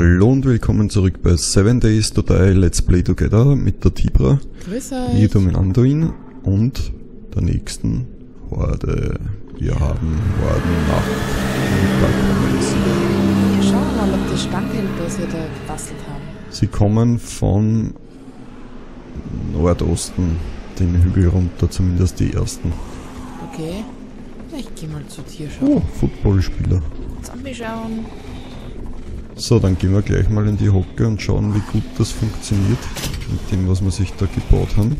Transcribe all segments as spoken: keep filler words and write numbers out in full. Hallo und willkommen zurück bei seven days to die Let's Play Together mit der Tibra. Grüß euch. Hier mit Anduin und der nächsten Horde. Wir haben Horden Nacht. Wir schauen mal, ob die Standhälter sie da gebastelt haben. Sie kommen von Nordosten, den Hügel runter, zumindest die ersten. Okay, ich geh mal zu dir schauen. Oh, Footballspieler. Zombie schauen. So, dann gehen wir gleich mal in die Hocke und schauen, wie gut das funktioniert mit dem, was wir sich da gebaut haben.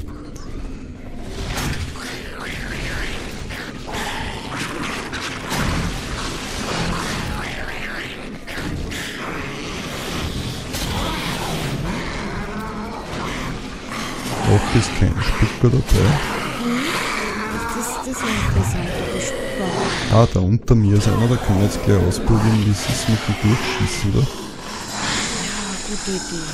Doch ist kein Spucker dabei. Das, das ist interessant, aber Spucker. Ah, da unter mir ist einer, da kann ich jetzt gleich ausprobieren, wie es ist mit dem Durchschießen, oder? Ja, gute Idee.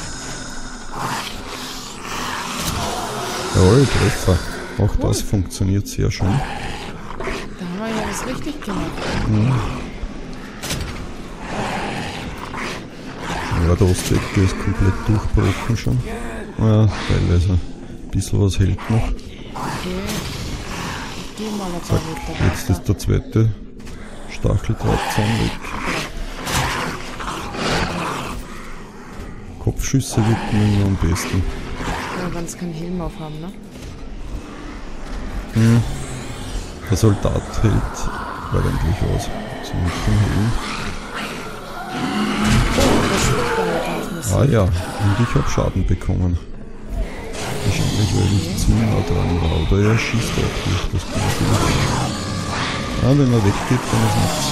Jawohl, Treffer. Auch cool. Das funktioniert sehr schön. Da haben wir ja was richtig gemacht. Mhm. Ja, der Ostecke ist komplett durchbrochen schon. Ja, teilweise. Ein bisschen was hält noch. Zack, jetzt ist der zweite Stacheldrahtzaun weg. Kopfschüsse wirken immer am besten. Ja, wenn sie keinen Helm aufhaben, ne? Hm. Der Soldat hält eigentlich aus. So mit dem Helm. Ah ja, und ich habe Schaden bekommen. Wahrscheinlich, weil ich zu nah dran war, oder er schießt auch durch das Gefühl. Ah, wenn er weggeht, dann ist nichts.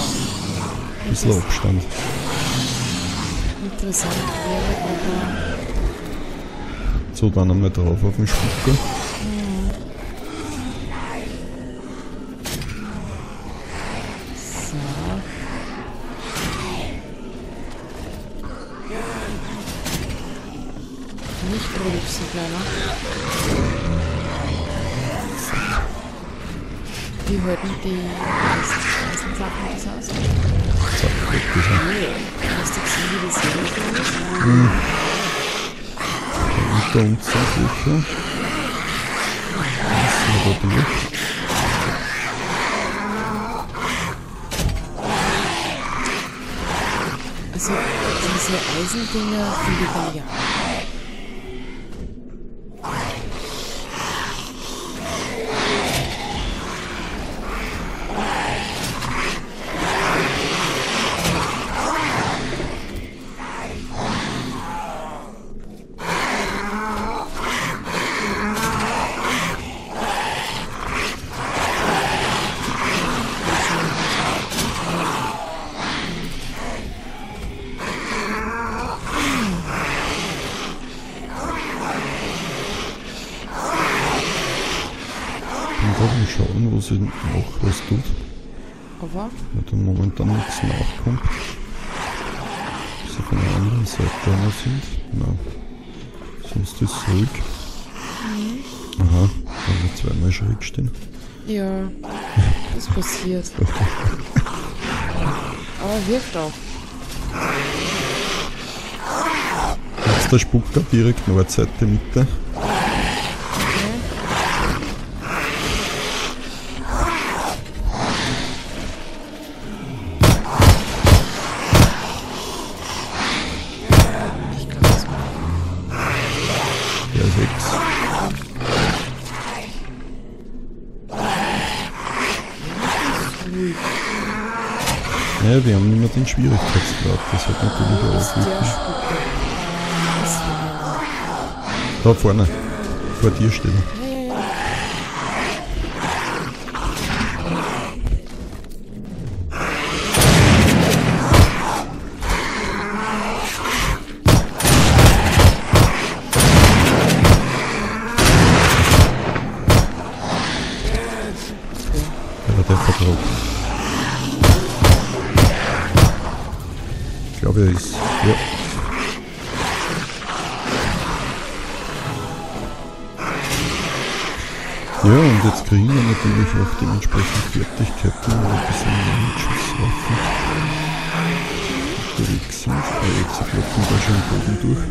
Ein bisschen Abstand. Interessant wäre aber... So, dann einmal drauf auf den Spucker. Die hörten die meisten Sachen aus. Zack, weg ist er. Hast du gesehen, wie das hier hm. Da unter uns sind sicher. Das ist ein Rot. Also, diese Eisendinger finde ich ja. Mal schauen, wo sie noch was tut. Aber? Weil da momentan nichts nachkommt. Ob sie von der anderen Seite noch sind? Nein. Sonst ist es ruhig. Mhm. Aha, also zweimal schräg stehen. Ja, das passiert. Aber wirkt auch. Jetzt der Spucker direkt Nordseite, Mitte. Naja, wir haben nicht mehr den Schwierigkeitsgrad, das hat natürlich auch Auswirkungen. Da vorne, vor dir steht er. Ja, ja, ja. Ja, der vertraut. Ich glaube, er ist. Ja. Ja, und jetzt kriegen wir natürlich auch dementsprechend Fertigkeiten, weil ein bisschen Schusswaffen. wechseln. Er exekutiert zum Beispiel den Bogen durch.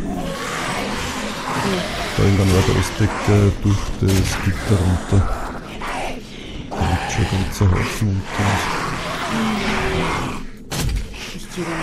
Da irgendwann war der Ostdecker durch das Gitter runter. Da liegt schon ein ganzer Haufen unter uns. Ich gehe mal.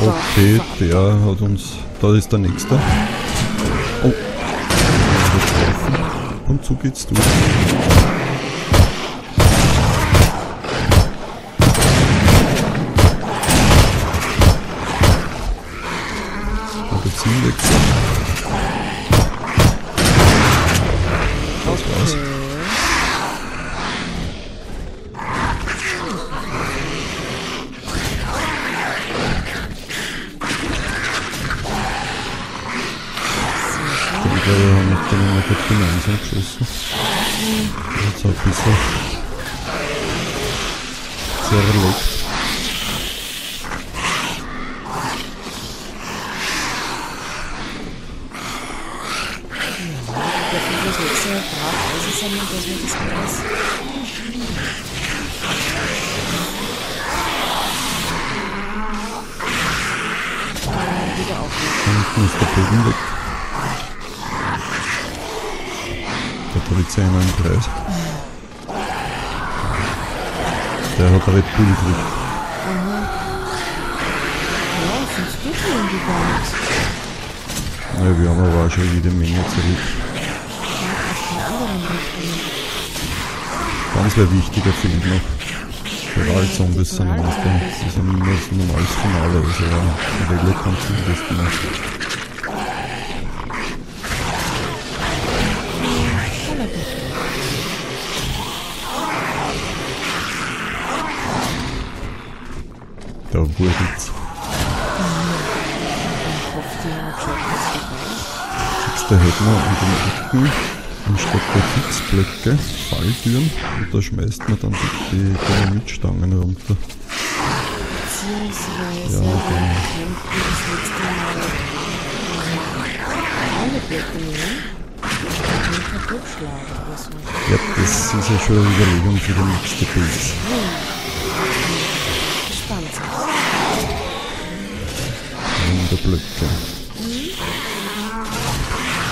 Okay, der hat uns. Da ist der nächste. Oh! Und so geht's durch. Der hat Red Bull gekriegt. Aha. Ja, sind es doch schon gebaut. Naja, wir haben aber auch schon jede Menge zurück. Ganz wäre wichtiger Film noch. Für alle Zombies sind das dann. Das ist ein normales Finale, also ja, Regler kann sich das machen. Da wurde es. Ich hoffe, die haben schon was dabei. Da hätten wir in den Ecken anstatt der Fixblöcke Falltüren und da schmeißt man dann die Dynamitstangen runter. Beziehungsweise ja, dann kämpfen wir das nächste Mal alle Blöcke nehmen und den kaputt schlagen müssen. Ja, das ist ja schon eine Überlegung für die nächste Base. Blöcke. Ich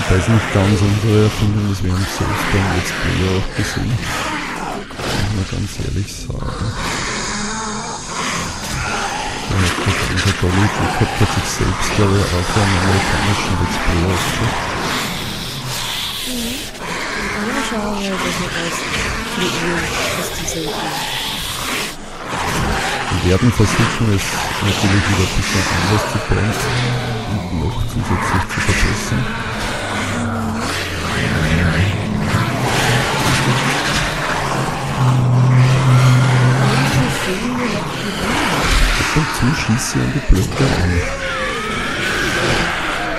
weiß nicht ganz unsere Erfindung, das wir haben selbst beim Let's Play auch gesehen. Muss man ganz ehrlich sagen. Unser Kollege Kopf hat sich selbst, glaube ich, auch für einen amerikanischen Let's Play ausgeschaut. Ja, schauen wir mal, was wir aus dem Video ausgesehen. Wir werden versuchen, es natürlich wieder ein bisschen anders zu bauen und noch zusätzlich zu verbessern. Ab und zu schieße ich an die Blöcke an.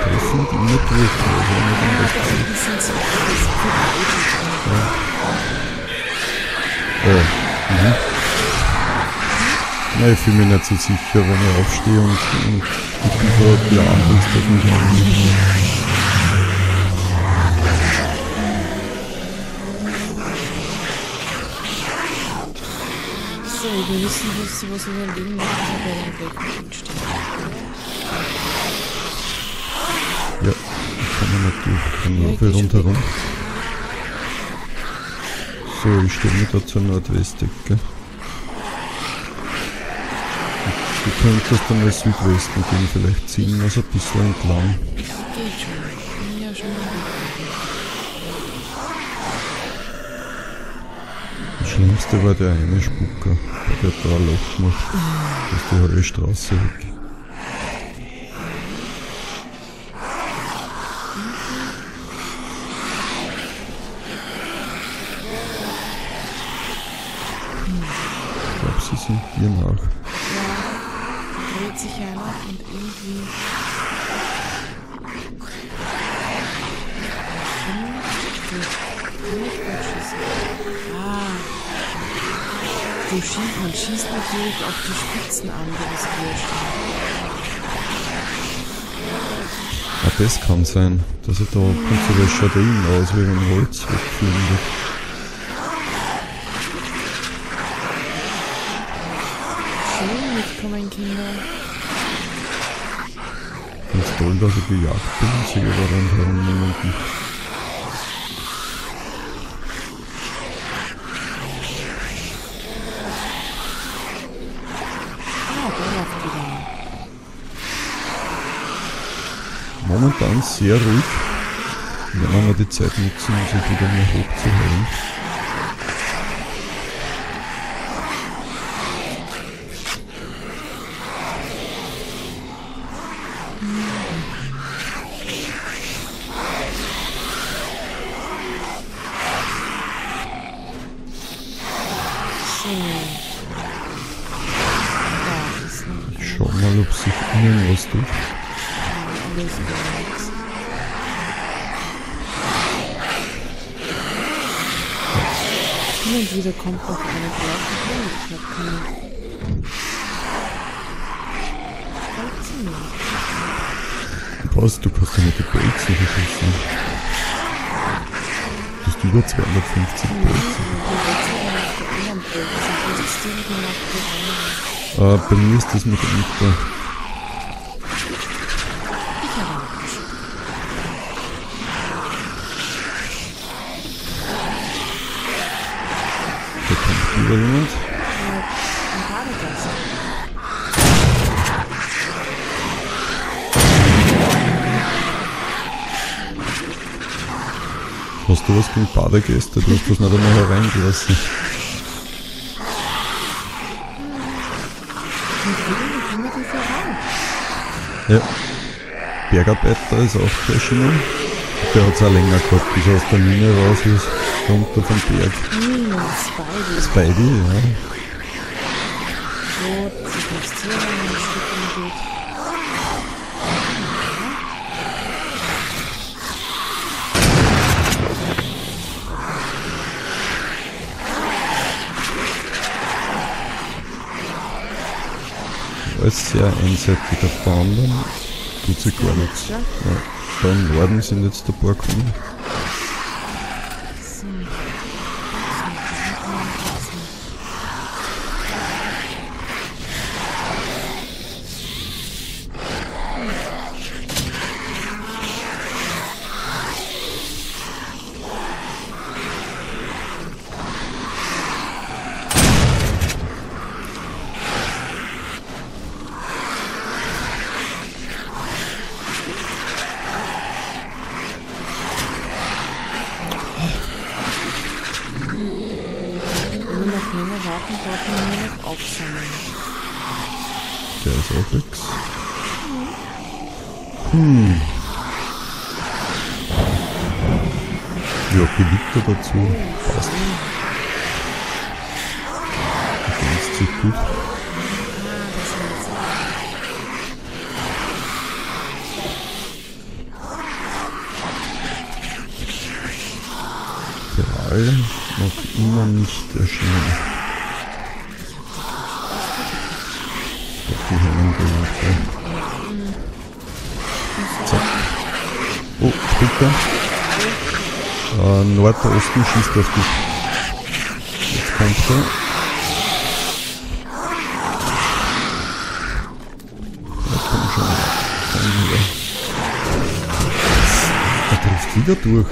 Das sind immer durch, also nicht anders sein. Ja. Oh, mhm. Na, ich fühle mich nicht so sicher, wenn ich aufstehe und die Kiefer hat ja Angst, dass mich angeht. So, wir wissen, was wir in dem Moment bei den Blöcken stehen. Ja, ich kann ja nicht durch, ich kann nur rundherum. So, ich stehe wieder zur Nordwestig, gell? Du könntest dann mal Südwesten gehen, vielleicht ziehen wir so ein bisschen entlang. Das Schlimmste war der eine Spucker, der hat da ein Loch gemacht, dass die halbe Straße weg. Ich glaube, sie sind hier nach. Sich einer und irgendwie ah, du schießt, man schießt natürlich auf die Spitzen an, wenn es wurscht. Ah, das kann sein, dass ich da ab und zu was schaut innen aus, wie wenn Holz wegfindet. Schön mitkommen, Kinder. Das ist toll, dass ich gejagt bin, sehe aber dann herumniemanden. Ah, der läuft wieder. Momentan sehr ruhig. Wenn wir die Zeit nutzen, um sich wieder mehr hochzuholen. Hin und wieder kommt noch eine Glocke. Was? Du kannst ja mit den Bolzen verschießen. Du hast über zweihundertfünfzig Bolzen. Äh, bei mir ist das mit dem Mittag. Oder jemand? Hast du was gegen Badegäste? Du hast das nicht einmal hereingelassen. Ja. Bergarbeiter ist auch erschienen. Der hat es auch länger gehabt, bis er aus der Mine raus ist. Runter vom Berg. Spidey. Spidey, ja. Rot, sie kannst hier ein Stück umgeht. Alles sehr einseitig auf der anderen. Tut sich gar nichts. Ja, da im Norden sind jetzt ein paar gekommen. Der ist auch nix. Hm. Ja, Geliebter dazu. Passt. Ergänzt sich gut. Gerade noch immer nicht erschienen. Die Hängen gehen. Zack. Oh, Spucker. Äh, Nordosten schießt auf dich. Jetzt kommt er. Ja, komm schon. Komm her. Er trifft wieder durch.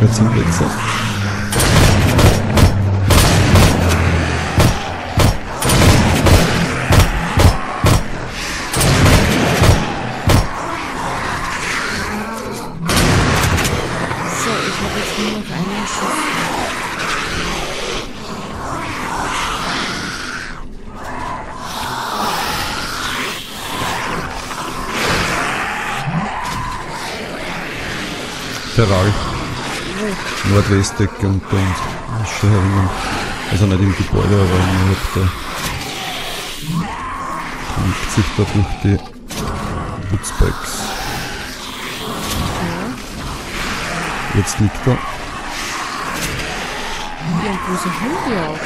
Jetzt sind wir jetzt. Nordwestecke und bei uns schon herum. Also nicht im Gebäude, aber innerhalb der kämpft sich da durch die Putzbikes. Jetzt liegt da. Wie ein großer Hunde auch.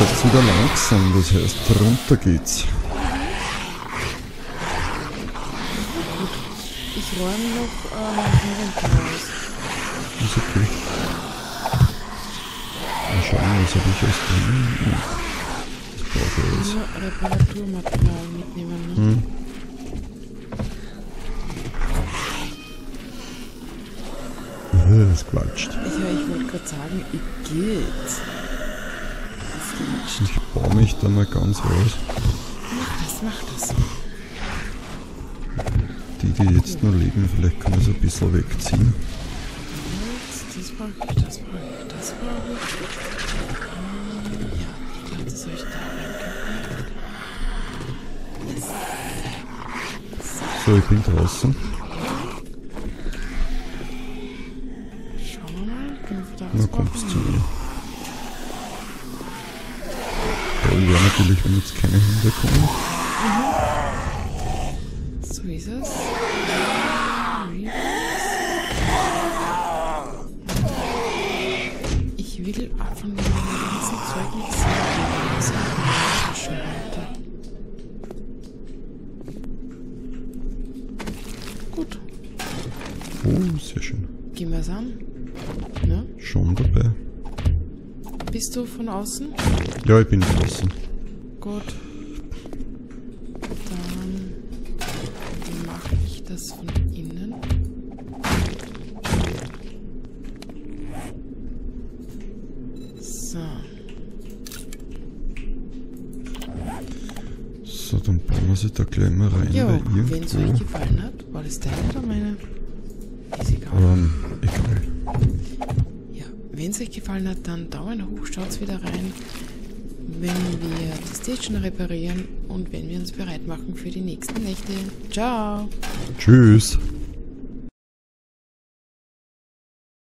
Jetzt wieder langsam, das heißt, runter geht's. Ich räume noch äh, mein Inventar aus. Ist okay. Mal schauen, was habe ich alles drin? Ich brauche alles. Nur Reparaturmaterial mitnehmen. Ne? Hm. Ja, das quatscht. Ja, ich wollte gerade sagen, ich geht's. Ich baue mich da mal ganz raus. Mach das, mach das. Die, die jetzt noch leben, vielleicht kann man so ein bisschen wegziehen. Das brauche ich, das brauche ich, das brauche ich. Ja, ich glaube, das habe ich da. So, ich bin draußen. Schau mal, können wir da was. Na, kommst du mir. Ja, natürlich, wenn jetzt keine Hunde kommen. Mhm. So ist es. Ich will von dem ganzen Zeug nicht sehen. Das ist schon weiter. Gut. Oh, sehr schön. Gehen wir es an. Ne? Schon dabei. Bist du von außen? Ja, ich bin von außen. Gut. Dann mache ich das von innen. So. So, dann bauen wir sie da gleich mal rein. Jo, wenn es euch gefallen hat, war das deine oder meine? Ist egal. Um, egal. Wenn es euch gefallen hat, dann Daumen hoch, schaut's wieder rein, wenn wir die Station reparieren und wenn wir uns bereit machen für die nächsten Nächte. Ciao! Tschüss!